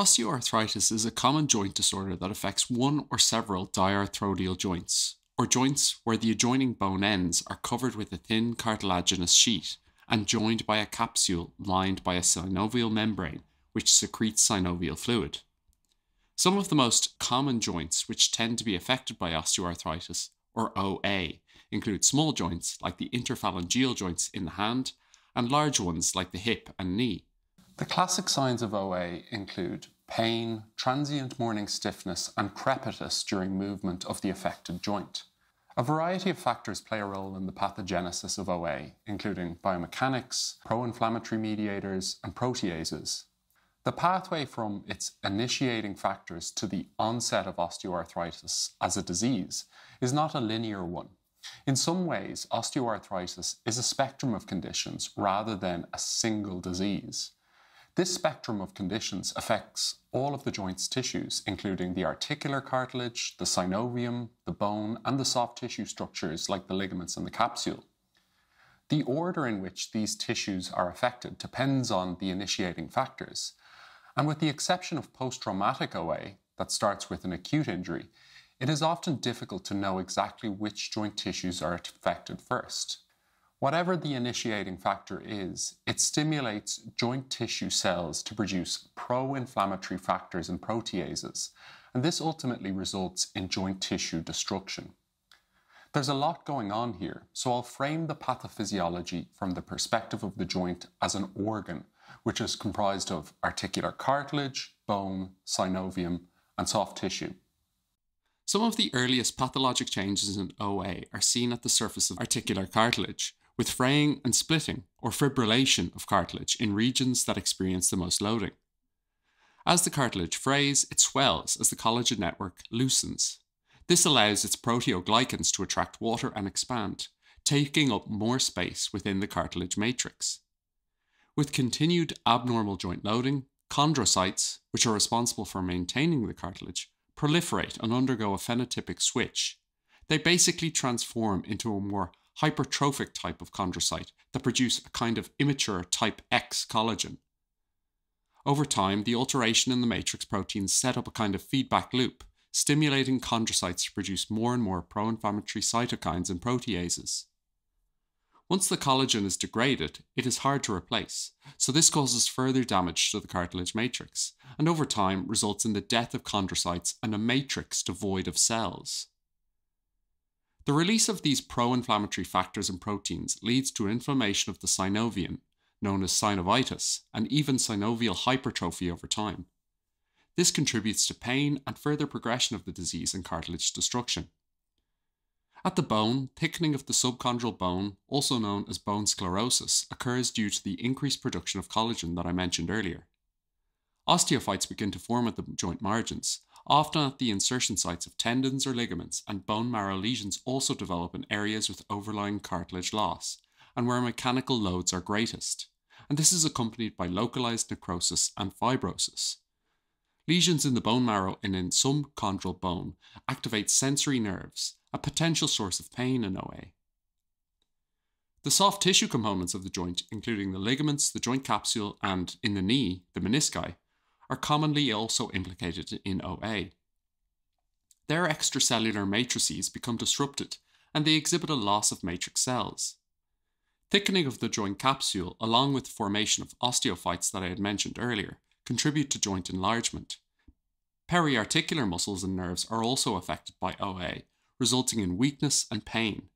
Osteoarthritis is a common joint disorder that affects one or several diarthrodial joints, or joints where the adjoining bone ends are covered with a thin cartilaginous sheet and joined by a capsule lined by a synovial membrane, which secretes synovial fluid. Some of the most common joints which tend to be affected by osteoarthritis, or OA, include small joints like the interphalangeal joints in the hand and large ones like the hip and knee. The classic signs of OA include pain, transient morning stiffness, and crepitus during movement of the affected joint. A variety of factors play a role in the pathogenesis of OA, including biomechanics, pro-inflammatory mediators, and proteases. The pathway from its initiating factors to the onset of osteoarthritis as a disease is not a linear one. In some ways, osteoarthritis is a spectrum of conditions rather than a single disease. This spectrum of conditions affects all of the joint's tissues, including the articular cartilage, the synovium, the bone, and the soft tissue structures like the ligaments and the capsule. The order in which these tissues are affected depends on the initiating factors, and with the exception of post-traumatic OA that starts with an acute injury, it is often difficult to know exactly which joint tissues are affected first. Whatever the initiating factor is, it stimulates joint tissue cells to produce pro-inflammatory factors and proteases, and this ultimately results in joint tissue destruction. There's a lot going on here, so I'll frame the pathophysiology from the perspective of the joint as an organ, which is comprised of articular cartilage, bone, synovium, and soft tissue. Some of the earliest pathologic changes in OA are seen at the surface of articular cartilage, with fraying and splitting or fibrillation of cartilage in regions that experience the most loading. As the cartilage frays, it swells as the collagen network loosens. This allows its proteoglycans to attract water and expand, taking up more space within the cartilage matrix. With continued abnormal joint loading, chondrocytes, which are responsible for maintaining the cartilage, proliferate and undergo a phenotypic switch. They basically transform into a more hypertrophic type of chondrocyte that produce a kind of immature type X collagen. Over time, the alteration in the matrix proteins set up a kind of feedback loop, stimulating chondrocytes to produce more and more pro-inflammatory cytokines and proteases. Once the collagen is degraded, it is hard to replace, so this causes further damage to the cartilage matrix, and over time results in the death of chondrocytes and a matrix devoid of cells. The release of these pro-inflammatory factors and proteins leads to inflammation of the synovium, known as synovitis, and even synovial hypertrophy over time. This contributes to pain and further progression of the disease and cartilage destruction. At the bone, thickening of the subchondral bone, also known as bone sclerosis, occurs due to the increased production of collagen that I mentioned earlier. Osteophytes begin to form at the joint margins, often at the insertion sites of tendons or ligaments, and bone marrow lesions also develop in areas with overlying cartilage loss, and where mechanical loads are greatest, and this is accompanied by localized necrosis and fibrosis. Lesions in the bone marrow and in subchondral bone activate sensory nerves, a potential source of pain in OA. The soft tissue components of the joint, including the ligaments, the joint capsule, and, in the knee, the menisci, are commonly also implicated in OA. Their extracellular matrices become disrupted, and they exhibit a loss of matrix cells. Thickening of the joint capsule, along with the formation of osteophytes that I had mentioned earlier, contribute to joint enlargement. Periarticular muscles and nerves are also affected by OA, resulting in weakness and pain.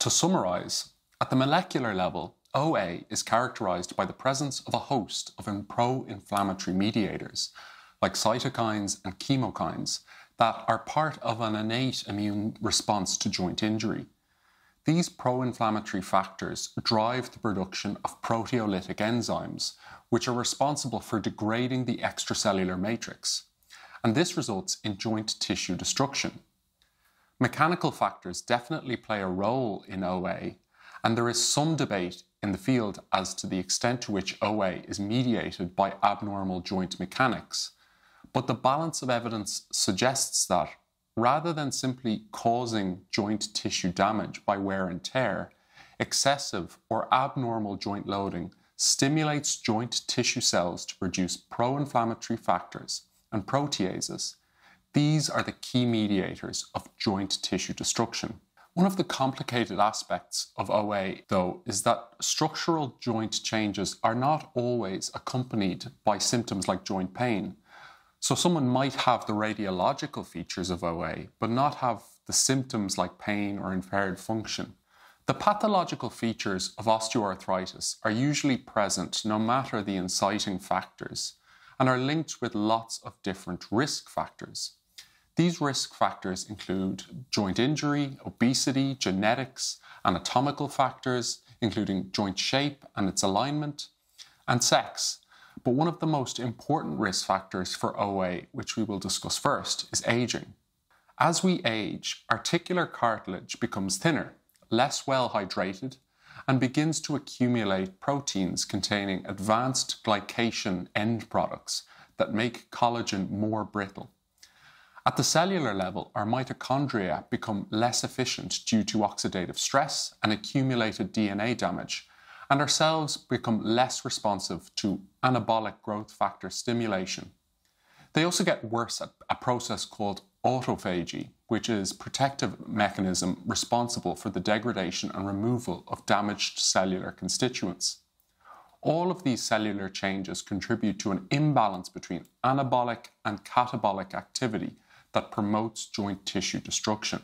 To summarise, at the molecular level, OA is characterised by the presence of a host of pro-inflammatory mediators, like cytokines and chemokines, that are part of an innate immune response to joint injury. These pro-inflammatory factors drive the production of proteolytic enzymes, which are responsible for degrading the extracellular matrix, and this results in joint tissue destruction. Mechanical factors definitely play a role in OA, and there is some debate in the field as to the extent to which OA is mediated by abnormal joint mechanics. But the balance of evidence suggests that, rather than simply causing joint tissue damage by wear and tear, excessive or abnormal joint loading stimulates joint tissue cells to produce pro-inflammatory factors and proteases. These are the key mediators of joint tissue destruction. One of the complicated aspects of OA, though, is that structural joint changes are not always accompanied by symptoms like joint pain. So someone might have the radiological features of OA, but not have the symptoms like pain or impaired function. The pathological features of osteoarthritis are usually present no matter the inciting factors, and are linked with lots of different risk factors. These risk factors include joint injury, obesity, genetics, anatomical factors, including joint shape and its alignment, and sex. But one of the most important risk factors for OA, which we will discuss first, is aging. As we age, articular cartilage becomes thinner, less well hydrated, and begins to accumulate proteins containing advanced glycation end products that make collagen more brittle. At the cellular level, our mitochondria become less efficient due to oxidative stress and accumulated DNA damage, and our cells become less responsive to anabolic growth factor stimulation. They also get worse at a process called autophagy, which is a protective mechanism responsible for the degradation and removal of damaged cellular constituents. All of these cellular changes contribute to an imbalance between anabolic and catabolic activity that promotes joint tissue destruction.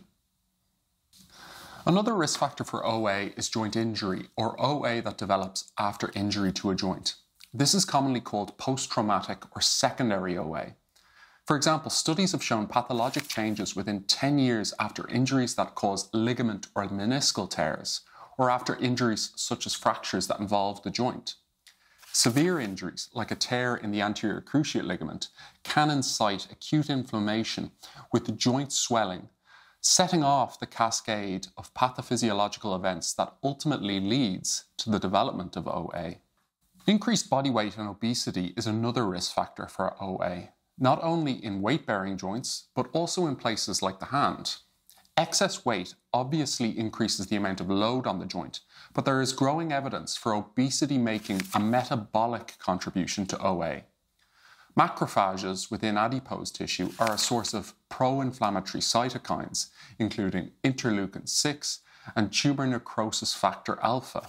Another risk factor for OA is joint injury, or OA that develops after injury to a joint. This is commonly called post-traumatic or secondary OA. For example, studies have shown pathologic changes within 10 years after injuries that cause ligament or meniscal tears, or after injuries such as fractures that involve the joint. Severe injuries, like a tear in the anterior cruciate ligament, can incite acute inflammation with the joint swelling, setting off the cascade of pathophysiological events that ultimately leads to the development of OA. Increased body weight and obesity is another risk factor for OA, not only in weight-bearing joints, but also in places like the hand. Excess weight obviously increases the amount of load on the joint, but there is growing evidence for obesity making a metabolic contribution to OA. Macrophages within adipose tissue are a source of pro-inflammatory cytokines, including interleukin-6 and tumor necrosis factor alpha.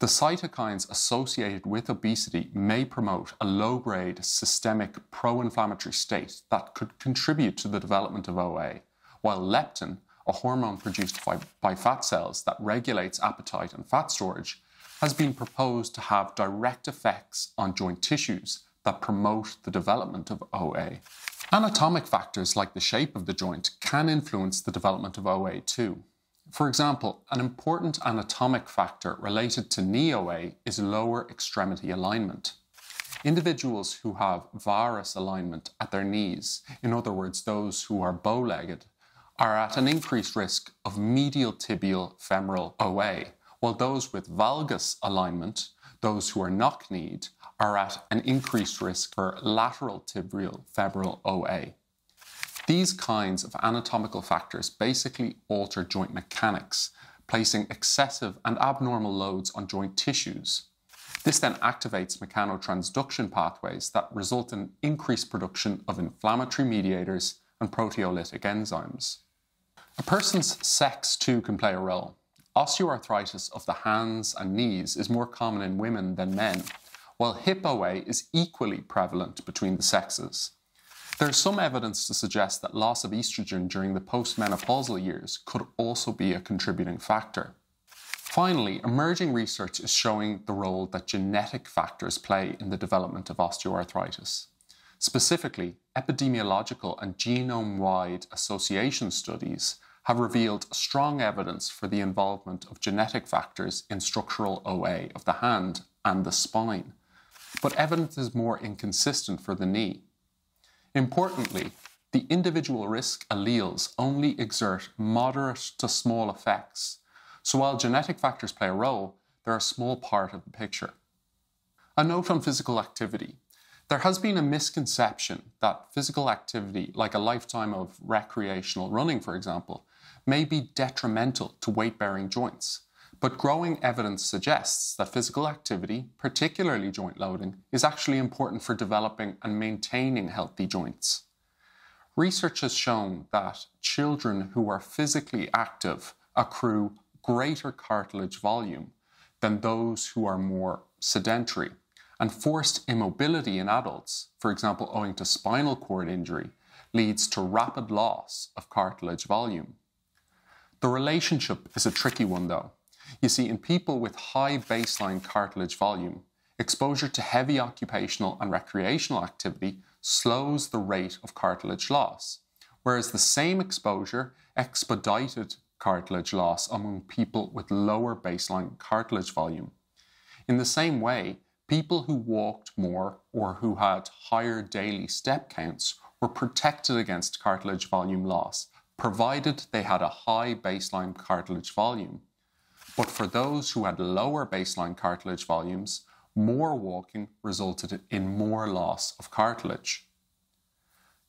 The cytokines associated with obesity may promote a low-grade systemic pro-inflammatory state that could contribute to the development of OA, while leptin, a hormone produced by fat cells that regulates appetite and fat storage, has been proposed to have direct effects on joint tissues that promote the development of OA. Anatomic factors like the shape of the joint can influence the development of OA too. For example, an important anatomic factor related to knee OA is lower extremity alignment. Individuals who have varus alignment at their knees, in other words, those who are bow-legged, are at an increased risk of medial tibial femoral OA, while those with valgus alignment, those who are knock-kneed, are at an increased risk for lateral tibial femoral OA. These kinds of anatomical factors basically alter joint mechanics, placing excessive and abnormal loads on joint tissues. This then activates mechanotransduction pathways that result in increased production of inflammatory mediators and proteolytic enzymes. A person's sex too can play a role. Osteoarthritis of the hands and knees is more common in women than men, while hip OA is equally prevalent between the sexes. There is some evidence to suggest that loss of estrogen during the postmenopausal years could also be a contributing factor. Finally, emerging research is showing the role that genetic factors play in the development of osteoarthritis. Specifically, epidemiological and genome-wide association studies have revealed strong evidence for the involvement of genetic factors in structural OA of the hand and the spine, but evidence is more inconsistent for the knee. Importantly, the individual risk alleles only exert moderate to small effects, so while genetic factors play a role, they're a small part of the picture. A note on physical activity. There has been a misconception that physical activity, like a lifetime of recreational running, for example, may be detrimental to weight-bearing joints. But growing evidence suggests that physical activity, particularly joint loading, is actually important for developing and maintaining healthy joints. Research has shown that children who are physically active accrue greater cartilage volume than those who are more sedentary, and forced immobility in adults, for example owing to spinal cord injury, leads to rapid loss of cartilage volume. The relationship is a tricky one though. You see, in people with high baseline cartilage volume, exposure to heavy occupational and recreational activity slows the rate of cartilage loss, whereas the same exposure expedited cartilage loss among people with lower baseline cartilage volume. In the same way, people who walked more or who had higher daily step counts were protected against cartilage volume loss, provided they had a high baseline cartilage volume. But for those who had lower baseline cartilage volumes, more walking resulted in more loss of cartilage.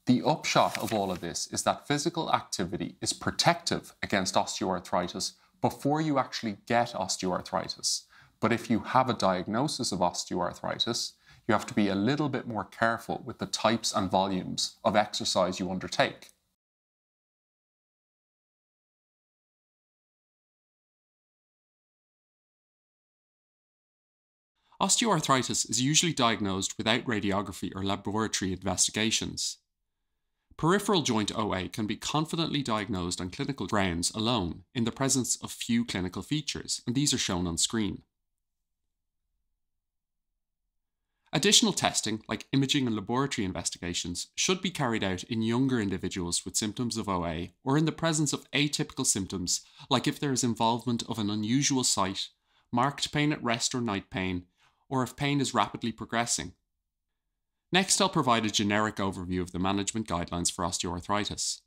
The upshot of all of this is that physical activity is protective against osteoarthritis before you actually get osteoarthritis. But if you have a diagnosis of osteoarthritis, you have to be a little bit more careful with the types and volumes of exercise you undertake. Osteoarthritis is usually diagnosed without radiography or laboratory investigations. Peripheral joint OA can be confidently diagnosed on clinical grounds alone in the presence of few clinical features, and these are shown on screen. Additional testing, like imaging and laboratory investigations, should be carried out in younger individuals with symptoms of OA or in the presence of atypical symptoms, like if there is involvement of an unusual site, marked pain at rest or night pain, or if pain is rapidly progressing. Next, I'll provide a generic overview of the management guidelines for osteoarthritis.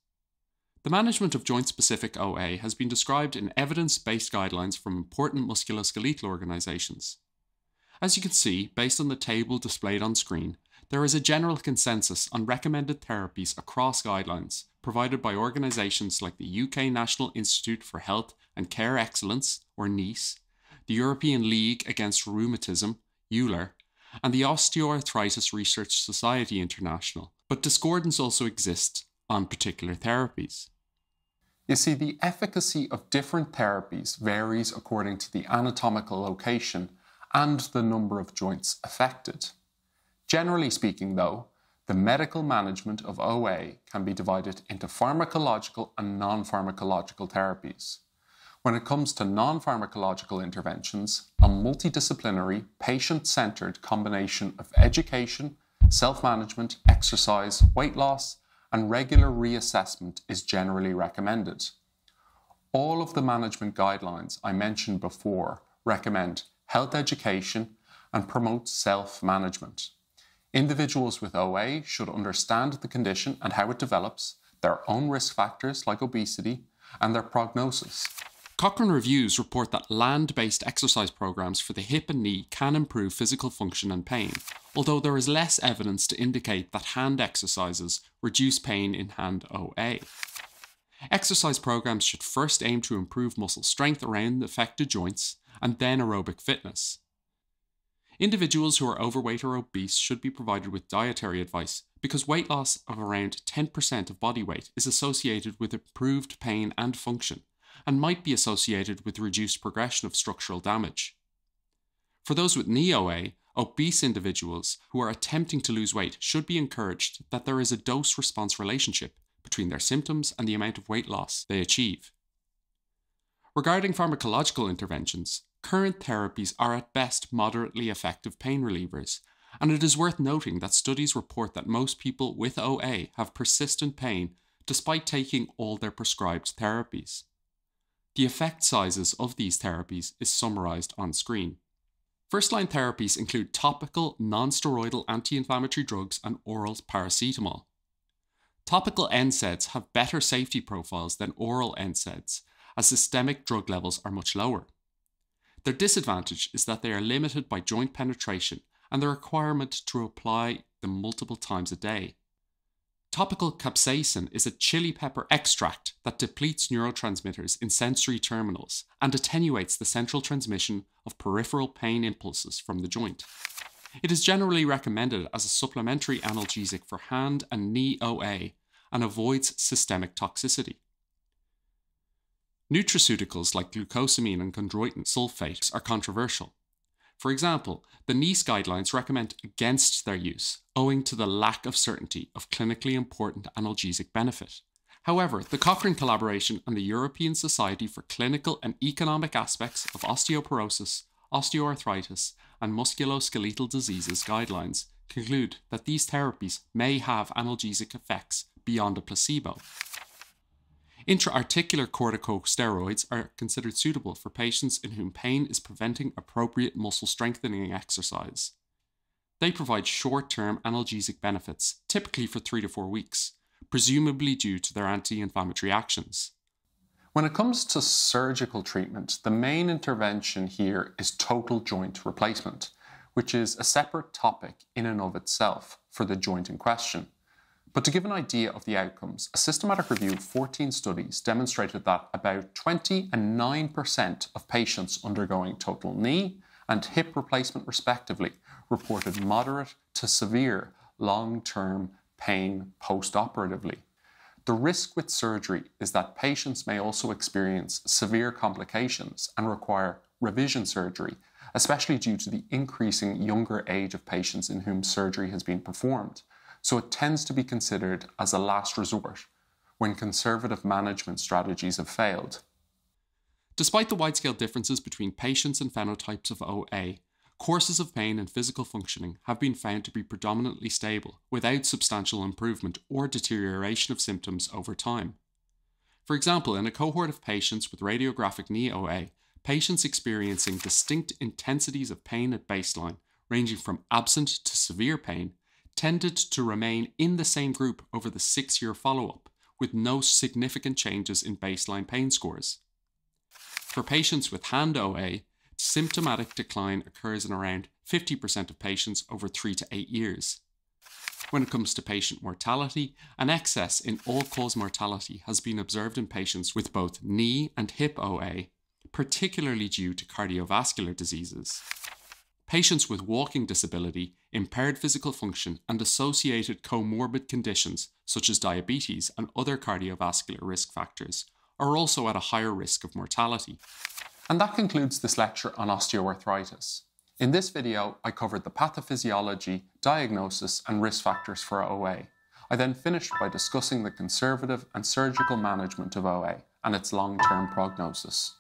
The management of joint-specific OA has been described in evidence-based guidelines from important musculoskeletal organisations. As you can see, based on the table displayed on screen, there is a general consensus on recommended therapies across guidelines provided by organisations like the UK National Institute for Health and Care Excellence, or NICE, the European League Against Rheumatism, EULAR, and the Osteoarthritis Research Society International, but discordance also exists on particular therapies. You see, the efficacy of different therapies varies according to the anatomical location and the number of joints affected. Generally speaking, though, the medical management of OA can be divided into pharmacological and non-pharmacological therapies. When it comes to non-pharmacological interventions, a multidisciplinary, patient-centered combination of education, self-management, exercise, weight loss, and regular reassessment is generally recommended. All of the management guidelines I mentioned before recommend health education and promote self-management. Individuals with OA should understand the condition and how it develops, their own risk factors like obesity, and their prognosis. Cochrane reviews report that land-based exercise programs for the hip and knee can improve physical function and pain, although there is less evidence to indicate that hand exercises reduce pain in hand OA. Exercise programs should first aim to improve muscle strength around affected joints and then aerobic fitness. Individuals who are overweight or obese should be provided with dietary advice because weight loss of around 10% of body weight is associated with improved pain and function, and might be associated with reduced progression of structural damage. For those with knee OA, obese individuals who are attempting to lose weight should be encouraged that there is a dose-response relationship between their symptoms and the amount of weight loss they achieve. Regarding pharmacological interventions, current therapies are at best moderately effective pain relievers, and it is worth noting that studies report that most people with OA have persistent pain despite taking all their prescribed therapies. The effect sizes of these therapies is summarised on screen. First-line therapies include topical, non-steroidal anti-inflammatory drugs and oral paracetamol. Topical NSAIDs have better safety profiles than oral NSAIDs, as systemic drug levels are much lower. Their disadvantage is that they are limited by joint penetration and the requirement to apply them multiple times a day. Topical capsaicin is a chili pepper extract that depletes neurotransmitters in sensory terminals and attenuates the central transmission of peripheral pain impulses from the joint. It is generally recommended as a supplementary analgesic for hand and knee OA and avoids systemic toxicity. Nutraceuticals like glucosamine and chondroitin sulfates are controversial. For example, the NICE guidelines recommend against their use, owing to the lack of certainty of clinically important analgesic benefit. However, the Cochrane collaboration and the European Society for Clinical and Economic Aspects of Osteoporosis, Osteoarthritis, and Musculoskeletal Diseases guidelines conclude that these therapies may have analgesic effects beyond a placebo. Intra-articular corticosteroids are considered suitable for patients in whom pain is preventing appropriate muscle strengthening exercise. They provide short-term analgesic benefits, typically for 3 to 4 weeks, presumably due to their anti-inflammatory actions. When it comes to surgical treatment, the main intervention here is total joint replacement, which is a separate topic in and of itself for the joint in question. But to give an idea of the outcomes, a systematic review of 14 studies demonstrated that about 20 and 9% of patients undergoing total knee and hip replacement respectively reported moderate to severe long-term pain post-operatively. The risk with surgery is that patients may also experience severe complications and require revision surgery, especially due to the increasing younger age of patients in whom surgery has been performed. So it tends to be considered as a last resort when conservative management strategies have failed. Despite the wide-scale differences between patients and phenotypes of OA, courses of pain and physical functioning have been found to be predominantly stable without substantial improvement or deterioration of symptoms over time. For example, in a cohort of patients with radiographic knee OA, patients experiencing distinct intensities of pain at baseline, ranging from absent to severe pain, tended to remain in the same group over the 6-year follow-up, with no significant changes in baseline pain scores. For patients with hand OA, symptomatic decline occurs in around 50% of patients over 3 to 8 years. When it comes to patient mortality, an excess in all-cause mortality has been observed in patients with both knee and hip OA, particularly due to cardiovascular diseases. Patients with walking disability, impaired physical function, and associated comorbid conditions such as diabetes and other cardiovascular risk factors are also at a higher risk of mortality. And that concludes this lecture on osteoarthritis. In this video, I covered the pathophysiology, diagnosis, and risk factors for OA. I then finished by discussing the conservative and surgical management of OA and its long-term prognosis.